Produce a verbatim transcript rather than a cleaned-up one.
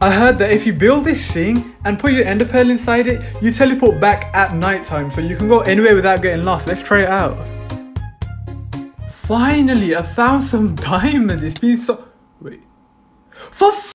I heard that if you build this thing and put your ender pearl inside it, you teleport back at night time, so you can go anywhere without getting lost. Let's try it out. Finally, I found some diamonds. It's been so... Wait. For f